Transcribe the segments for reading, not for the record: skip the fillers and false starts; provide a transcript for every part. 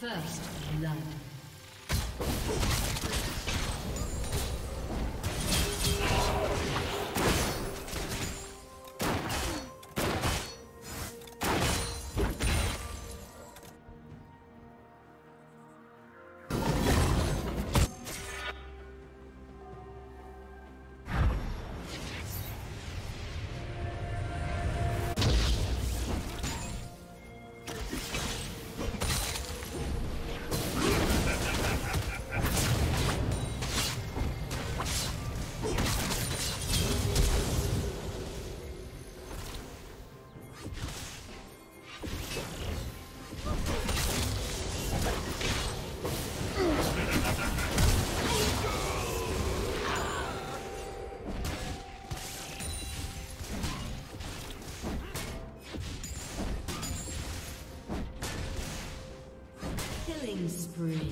First blood. Spree.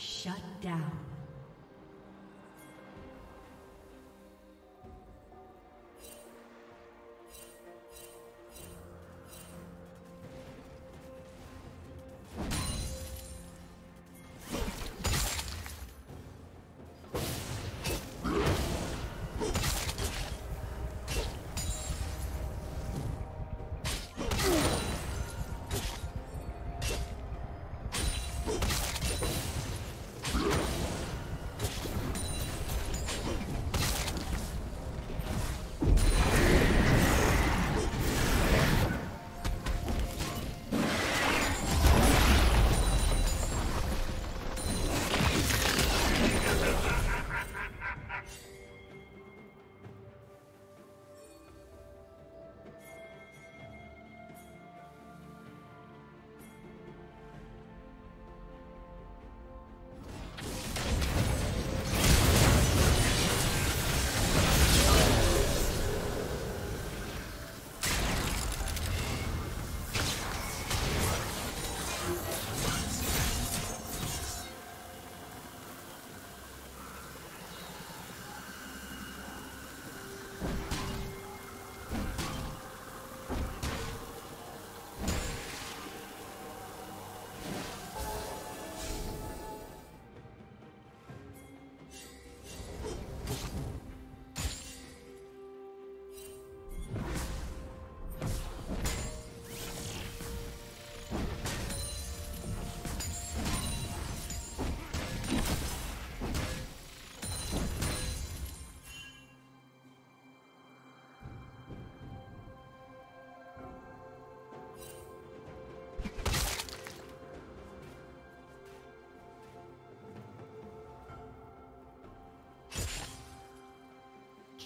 Shut down.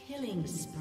Killing spree.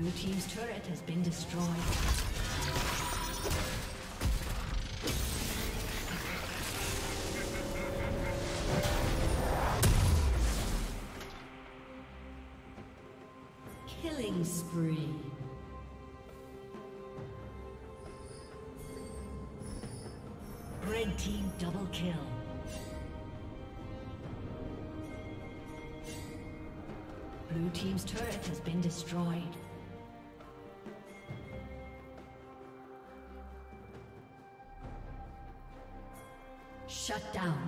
Blue team's turret has been destroyed. Killing spree. Red team double kill. Blue team's turret has been destroyed. Shut down.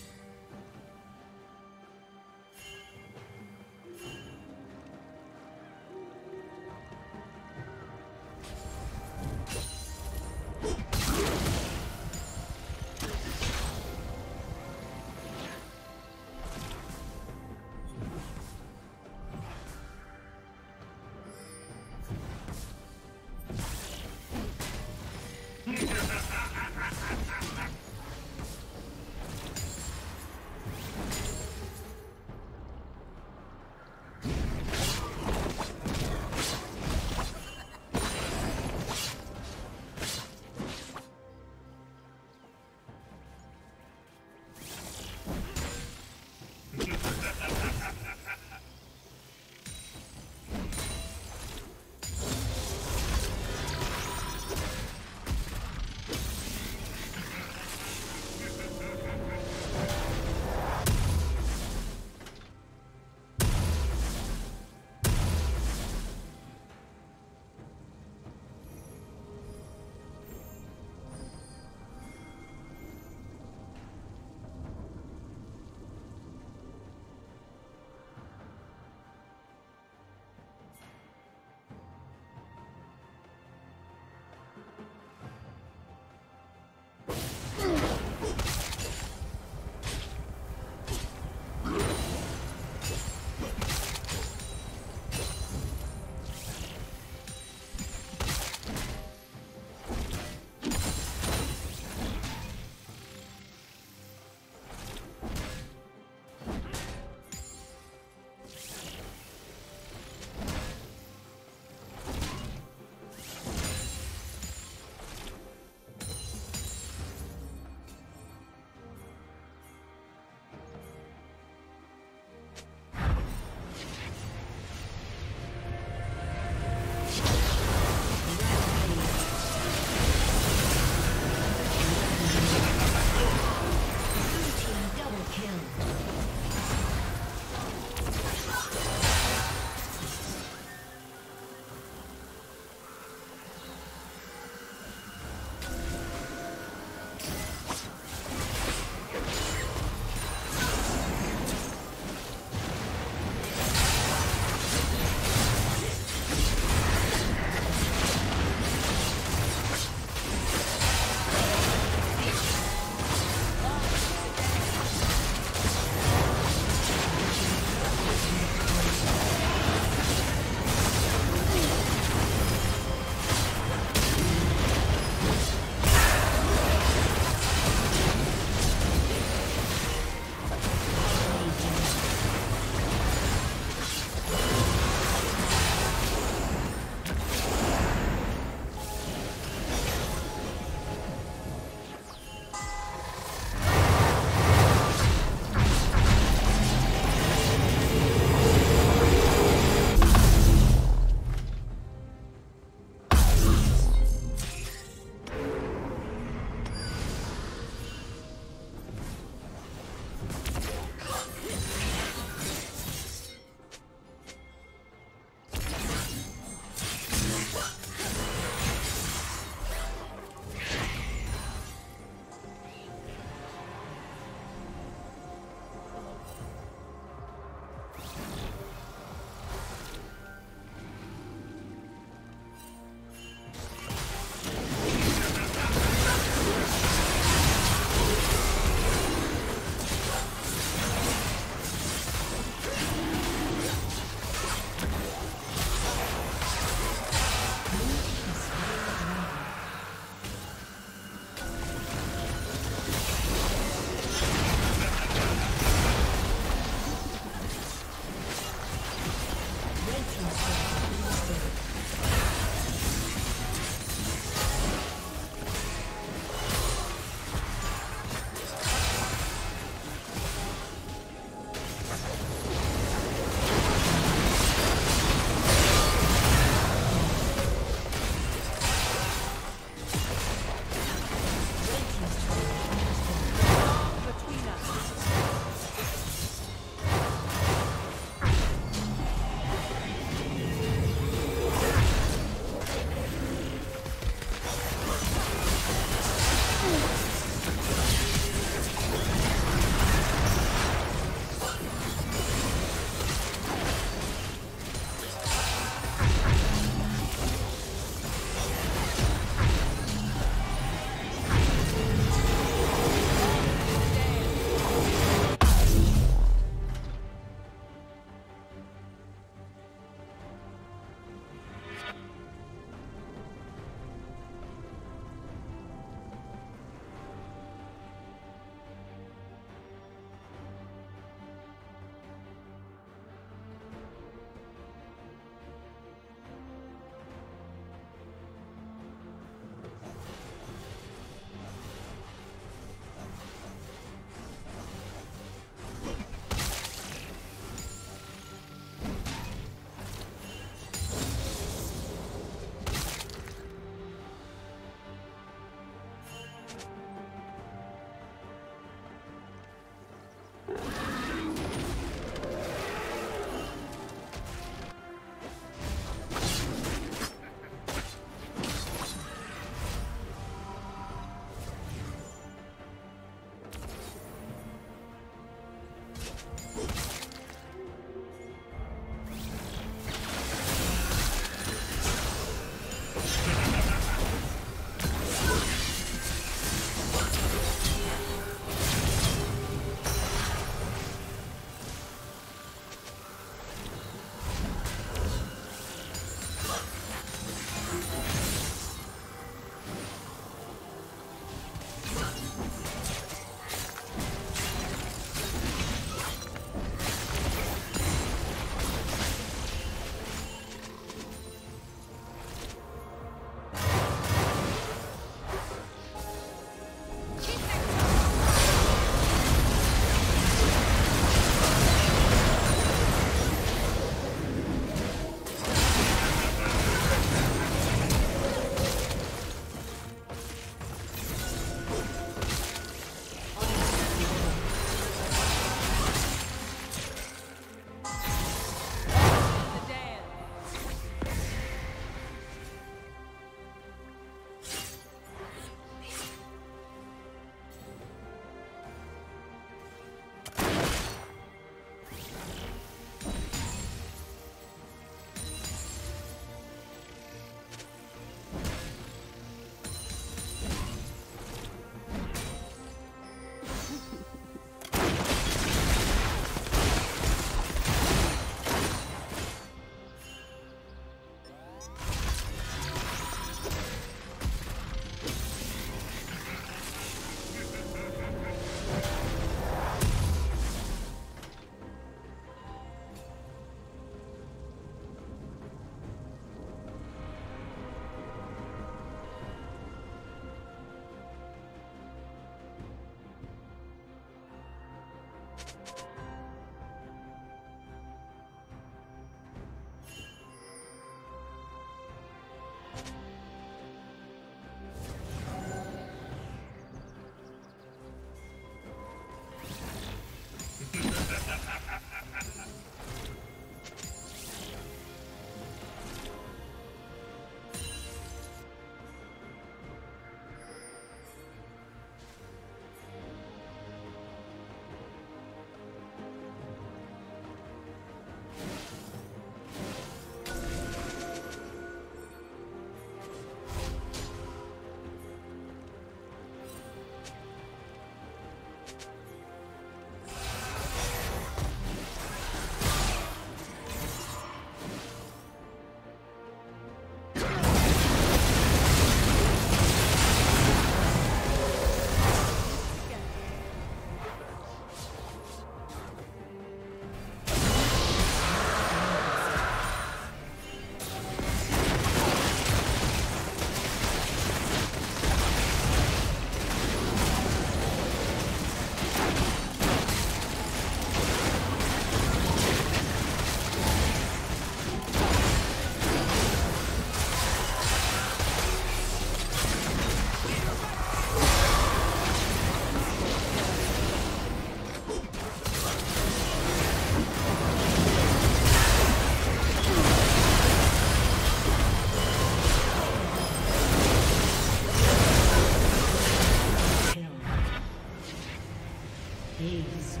Beast.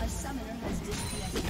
A summoner has disconnected.